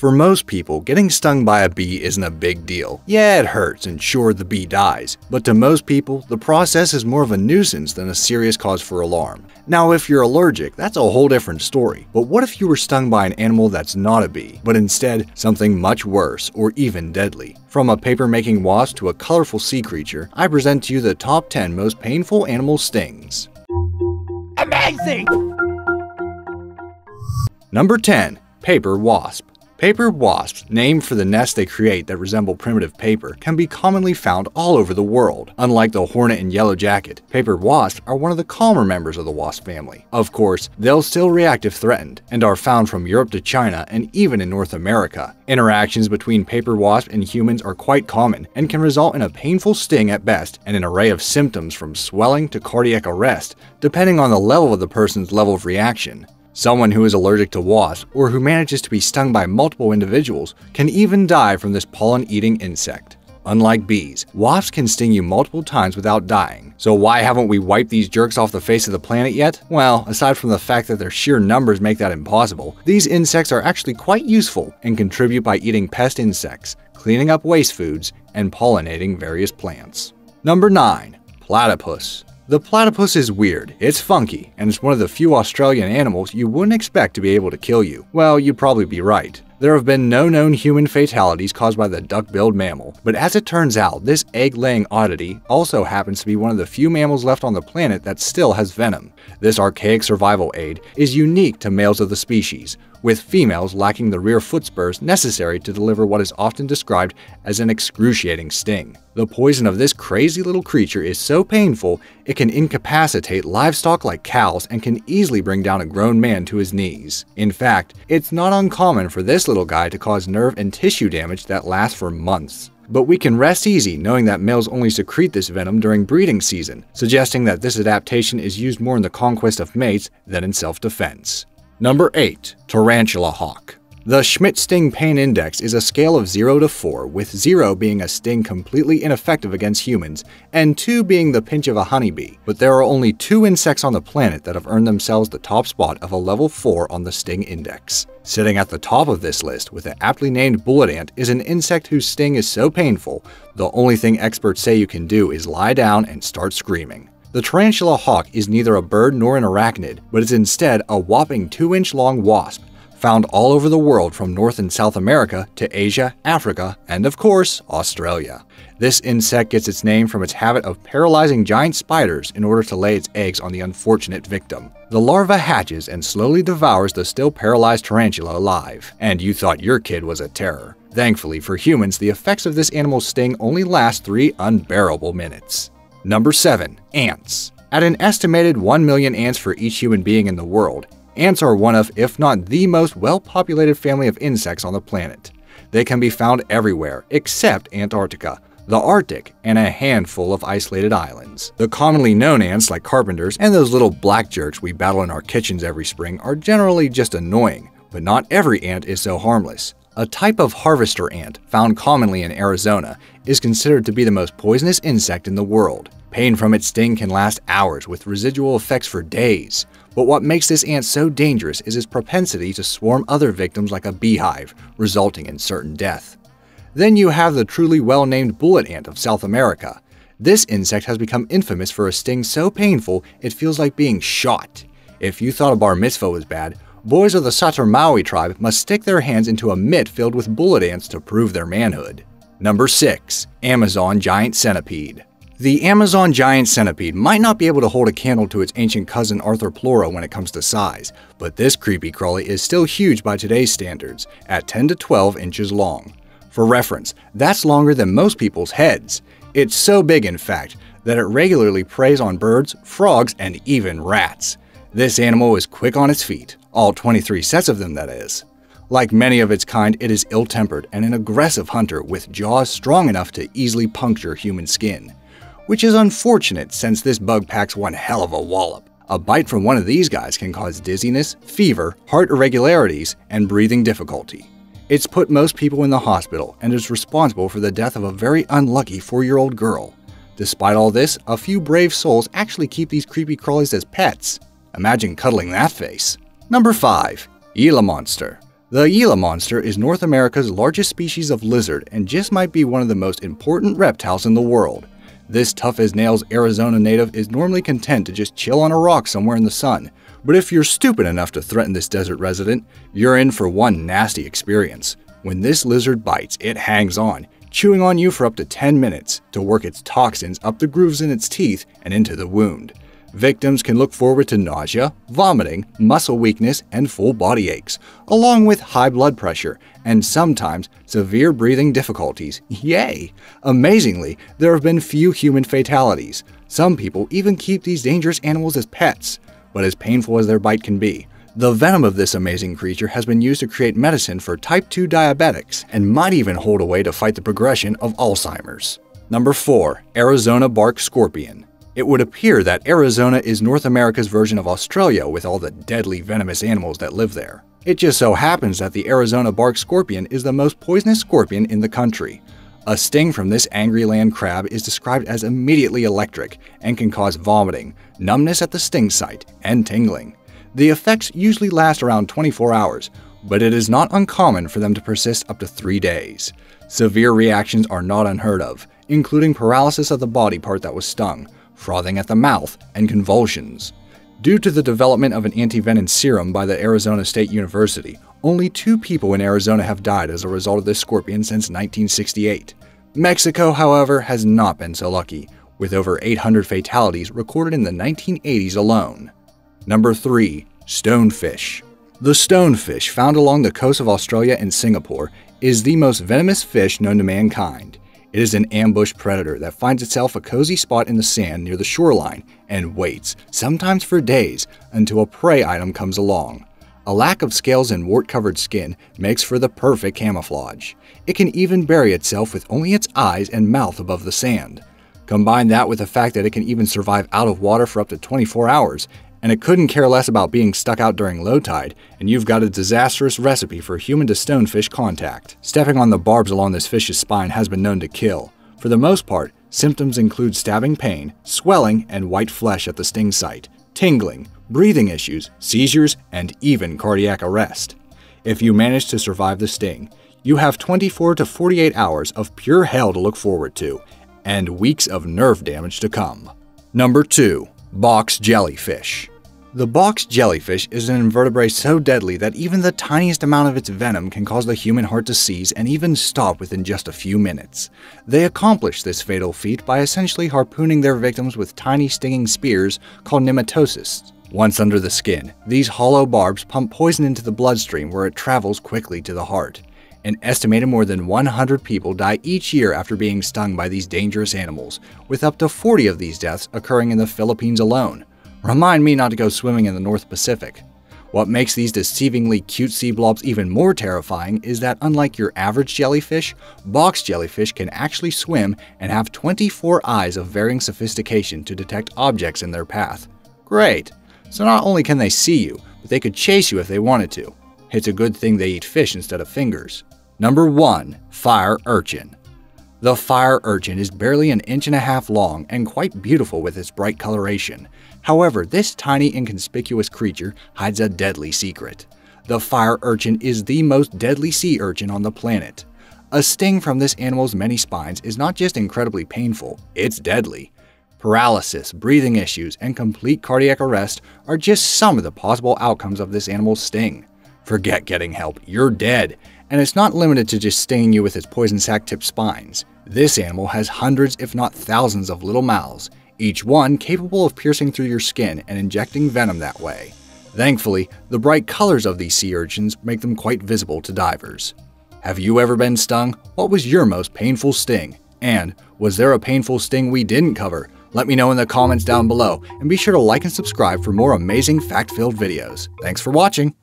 For most people, getting stung by a bee isn't a big deal. Yeah, it hurts, and sure, the bee dies. But to most people, the process is more of a nuisance than a serious cause for alarm. Now, if you're allergic, that's a whole different story. But what if you were stung by an animal that's not a bee, but instead something much worse or even deadly? From a paper-making wasp to a colorful sea creature, I present to you the top 10 most painful animal stings. Amazing! Number 10. Paper wasp. Paper wasps, named for the nests they create that resemble primitive paper, can be commonly found all over the world. Unlike the hornet and yellow jacket, paper wasps are one of the calmer members of the wasp family. Of course, they'll still react if threatened, and are found from Europe to China and even in North America. Interactions between paper wasps and humans are quite common and can result in a painful sting at best and an array of symptoms from swelling to cardiac arrest, depending on the level of the person's level of reaction. Someone who is allergic to wasps, or who manages to be stung by multiple individuals, can even die from this pollen-eating insect. Unlike bees, wasps can sting you multiple times without dying. So why haven't we wiped these jerks off the face of the planet yet? Well, aside from the fact that their sheer numbers make that impossible, these insects are actually quite useful and contribute by eating pest insects, cleaning up waste foods, and pollinating various plants. Number 9. Platypus. The platypus is weird, it's funky, and it's one of the few Australian animals you wouldn't expect to be able to kill you. Well, you'd probably be right. There have been no known human fatalities caused by the duck-billed mammal, but as it turns out, this egg-laying oddity also happens to be one of the few mammals left on the planet that still has venom. This archaic survival aid is unique to males of the species, with females lacking the rear foot spurs necessary to deliver what is often described as an excruciating sting. The poison of this crazy little creature is so painful, it can incapacitate livestock like cows and can easily bring down a grown man to his knees. In fact, it's not uncommon for this little guy to cause nerve and tissue damage that lasts for months. But we can rest easy knowing that males only secrete this venom during breeding season, suggesting that this adaptation is used more in the conquest of mates than in self-defense. Number 8. Tarantula Hawk. The Schmidt Sting Pain Index is a scale of 0 to 4, with 0 being a sting completely ineffective against humans, and 2 being the pinch of a honeybee. But there are only 2 insects on the planet that have earned themselves the top spot of a level 4 on the sting index. Sitting at the top of this list, with an aptly named bullet ant, is an insect whose sting is so painful, the only thing experts say you can do is lie down and start screaming. The tarantula hawk is neither a bird nor an arachnid, but is instead a whopping 2-inch long wasp, found all over the world from North and South America to Asia, Africa, and of course, Australia. This insect gets its name from its habit of paralyzing giant spiders in order to lay its eggs on the unfortunate victim. The larva hatches and slowly devours the still paralyzed tarantula alive. And you thought your kid was a terror. Thankfully for humans, the effects of this animal's sting only last 3 unbearable minutes. Number 7. Ants. At an estimated 1 million ants for each human being in the world, ants are one of, if not the most well-populated family of insects on the planet. They can be found everywhere except Antarctica, the Arctic, and a handful of isolated islands. The commonly known ants like carpenters and those little black jerks we battle in our kitchens every spring are generally just annoying, but not every ant is so harmless. A type of harvester ant, found commonly in Arizona, is considered to be the most poisonous insect in the world. Pain from its sting can last hours, with residual effects for days. But what makes this ant so dangerous is its propensity to swarm other victims like a beehive, resulting in certain death. Then you have the truly well-named bullet ant of South America. This insect has become infamous for a sting so painful it feels like being shot. If you thought a bar mitzvah was bad, boys of the Satere-Mawe tribe must stick their hands into a mitt filled with bullet ants to prove their manhood. Number 6. Amazon Giant Centipede. The Amazon Giant Centipede might not be able to hold a candle to its ancient cousin Arthropleura when it comes to size, but this creepy crawly is still huge by today's standards, at 10 to 12 inches long. For reference, that's longer than most people's heads. It's so big, in fact, that it regularly preys on birds, frogs, and even rats. This animal is quick on its feet. All 23 sets of them, that is. Like many of its kind, it is ill-tempered and an aggressive hunter with jaws strong enough to easily puncture human skin. Which is unfortunate since this bug packs one hell of a wallop. A bite from one of these guys can cause dizziness, fever, heart irregularities, and breathing difficulty. It's put most people in the hospital and is responsible for the death of a very unlucky 4-year-old girl. Despite all this, a few brave souls actually keep these creepy crawlies as pets. Imagine cuddling that face. Number 5. Gila Monster. The Gila monster is North America's largest species of lizard and just might be one of the most important reptiles in the world. This tough-as-nails Arizona native is normally content to just chill on a rock somewhere in the sun, but if you're stupid enough to threaten this desert resident, you're in for one nasty experience. When this lizard bites, it hangs on, chewing on you for up to 10 minutes to work its toxins up the grooves in its teeth and into the wound. Victims can look forward to nausea, vomiting, muscle weakness, and full body aches, along with high blood pressure and sometimes severe breathing difficulties. Yay! Amazingly, there have been few human fatalities. Some people even keep these dangerous animals as pets. But as painful as their bite can be, the venom of this amazing creature has been used to create medicine for type 2 diabetics and might even hold a way to fight the progression of Alzheimer's. Number 4. Arizona Bark Scorpion. It would appear that Arizona is North America's version of Australia with all the deadly venomous animals that live there. It just so happens that the Arizona bark scorpion is the most poisonous scorpion in the country. A sting from this angry land crab is described as immediately electric and can cause vomiting, numbness at the sting site, and tingling. The effects usually last around 24 hours, but it is not uncommon for them to persist up to 3 days. Severe reactions are not unheard of, including paralysis of the body part that was stung, frothing at the mouth, and convulsions. Due to the development of an antivenin serum by the Arizona State University, only 2 people in Arizona have died as a result of this scorpion since 1968. Mexico, however, has not been so lucky, with over 800 fatalities recorded in the 1980s alone. Number 3. Stonefish. The stonefish, found along the coast of Australia and Singapore, is the most venomous fish known to mankind. It is an ambush predator that finds itself a cozy spot in the sand near the shoreline and waits, sometimes for days, until a prey item comes along. A lack of scales and wart-covered skin makes for the perfect camouflage. It can even bury itself with only its eyes and mouth above the sand. Combine that with the fact that it can even survive out of water for up to 24 hours, and it couldn't care less about being stuck out during low tide, and you've got a disastrous recipe for human-to-stonefish contact. Stepping on the barbs along this fish's spine has been known to kill. For the most part, symptoms include stabbing pain, swelling, and white flesh at the sting site, tingling, breathing issues, seizures, and even cardiac arrest. If you manage to survive the sting, you have 24 to 48 hours of pure hell to look forward to, and weeks of nerve damage to come. Number 2. Box jellyfish. The box jellyfish is an invertebrate so deadly that even the tiniest amount of its venom can cause the human heart to seize and even stop within just a few minutes. They accomplish this fatal feat by essentially harpooning their victims with tiny stinging spears called nematocysts. Once under the skin, these hollow barbs pump poison into the bloodstream where it travels quickly to the heart. An estimated more than 100 people die each year after being stung by these dangerous animals, with up to 40 of these deaths occurring in the Philippines alone. Remind me not to go swimming in the North Pacific. What makes these deceivingly cute sea blobs even more terrifying is that unlike your average jellyfish, box jellyfish can actually swim and have 24 eyes of varying sophistication to detect objects in their path. Great! So not only can they see you, but they could chase you if they wanted to. It's a good thing they eat fish instead of fingers. Number 1. Fire urchin. The fire urchin is barely 1.5 inches long and quite beautiful with its bright coloration. However, this tiny inconspicuous creature hides a deadly secret. The fire urchin is the most deadly sea urchin on the planet. A sting from this animal's many spines is not just incredibly painful, it's deadly. Paralysis, breathing issues, and complete cardiac arrest are just some of the possible outcomes of this animal's sting. Forget getting help, you're dead, and it's not limited to just stinging you with its poison sac-tipped spines. This animal has hundreds if not thousands of little mouths, each one capable of piercing through your skin and injecting venom that way. Thankfully, the bright colors of these sea urchins make them quite visible to divers. Have you ever been stung? What was your most painful sting? And was there a painful sting we didn't cover? Let me know in the comments down below, and be sure to like and subscribe for more amazing fact-filled videos. Thanks for watching!